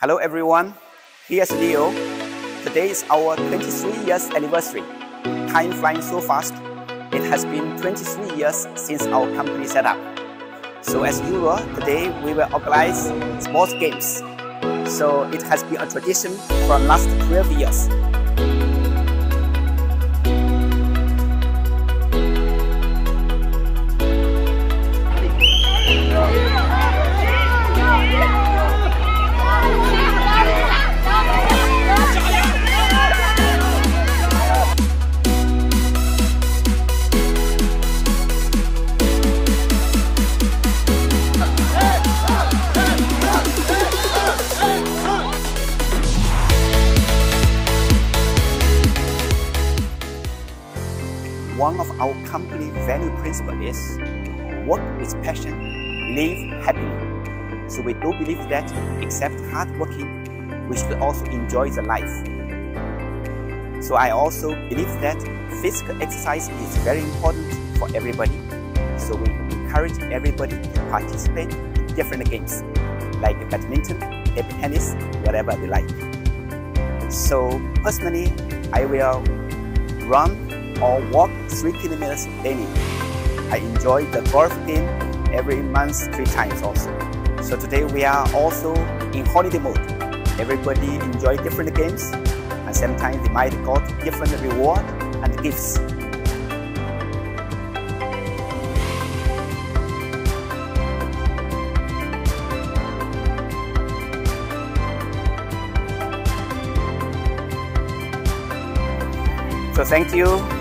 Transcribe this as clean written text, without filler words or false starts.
Hello everyone, here's Leo. Today is our 23 years anniversary. Time flying so fast. It has been 23 years since our company set up. So as usual, today we will organize sports games. So it has been a tradition from last 12 years. One of our company value principle is work with passion, live happily. So we do believe that except hard working, we should also enjoy the life. So I also believe that physical exercise is very important for everybody. So we encourage everybody to participate in different games like badminton, table tennis, whatever they like. So personally, I will run or walk 3 kilometers daily. I enjoy the golf game every month 3 times also. So today we are also in holiday mode. Everybody enjoy different games and sometimes they might got different reward and gifts. So thank you.